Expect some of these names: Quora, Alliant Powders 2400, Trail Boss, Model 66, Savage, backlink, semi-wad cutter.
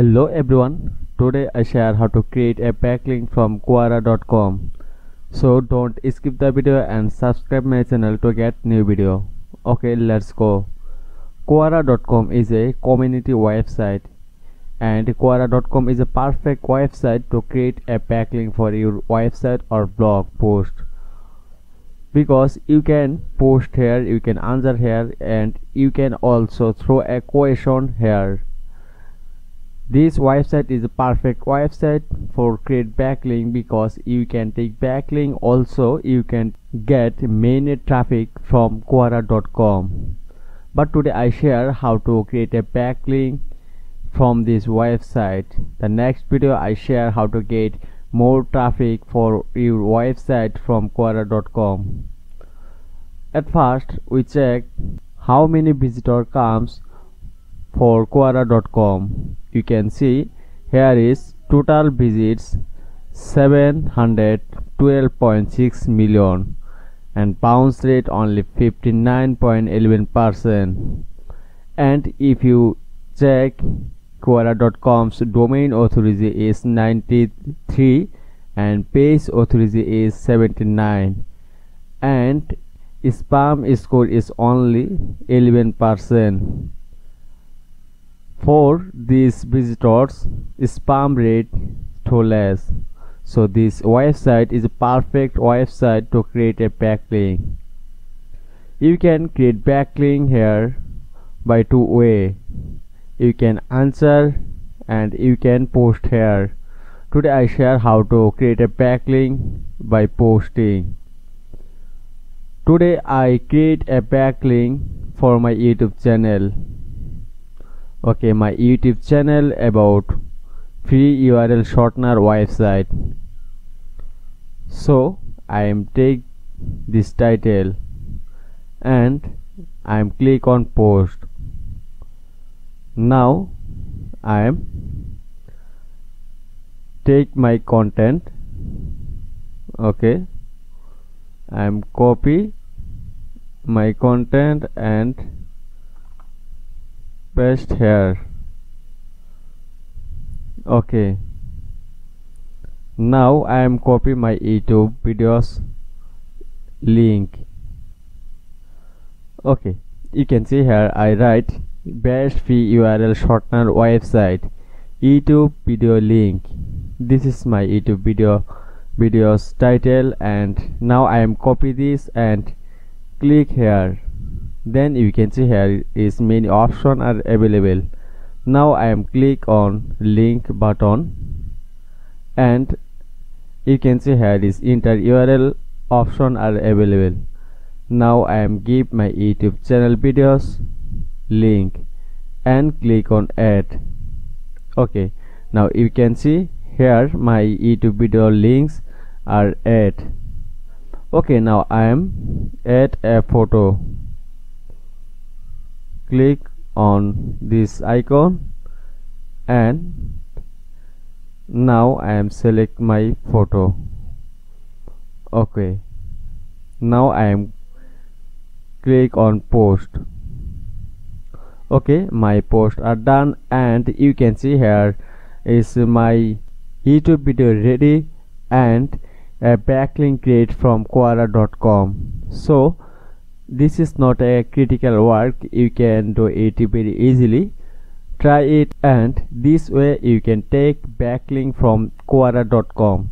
Hello everyone, today I share how to create a backlink from Quora.com. So don't skip the video and subscribe my channel to get new video. Okay, let's go. Quora.com is a community website and Quora.com is a perfect website to create a backlink for your website or blog post, because you can post here, you can answer here, and you can also throw a question here. This website is a perfect website for create backlink because you can take backlink. Also you can get many traffic from Quora.com, but today I share how to create a backlink from this website. The next video I share how to get more traffic for your website from Quora.com. At first we check how many visitor comes for Quora.com. You can see here is total visits 712.6 million and bounce rate only 59.11%. And if you check, Quora.com's domain authority is 93 and page authority is 79, and spam score is only 11%. For these visitors, spam rate too less. So this website is a perfect website to create a backlink. You can create backlink here by two ways. You can answer and you can post here. Today I share how to create a backlink by posting. Today I create a backlink for my YouTube channel. Okay, my YouTube channel about free URL shortener website. So I am take this title and I am click on post. Now I am take my content. Okay, I am copy my content and paste here. Okay, now I am copy my YouTube videos link. Okay, you can see here I write best free URL shortener website YouTube video link. This is my YouTube videos title, and now I am copy this and click here. Then you can see here is many options are available. Now I am click on link button and you can see here is enter URL option are available. Now I am give my YouTube channel videos link and click on add. Okay, now you can see here my YouTube video links are add. Okay, now I am add a photo. Click on this icon and now I am select my photo. Okay, now I am click on post. Okay, my posts are done and you can see here is my YouTube video ready and a backlink create from Quora.com. So this is not a critical work, you can do it very easily. Try it, and this way you can take backlink from Quora.com.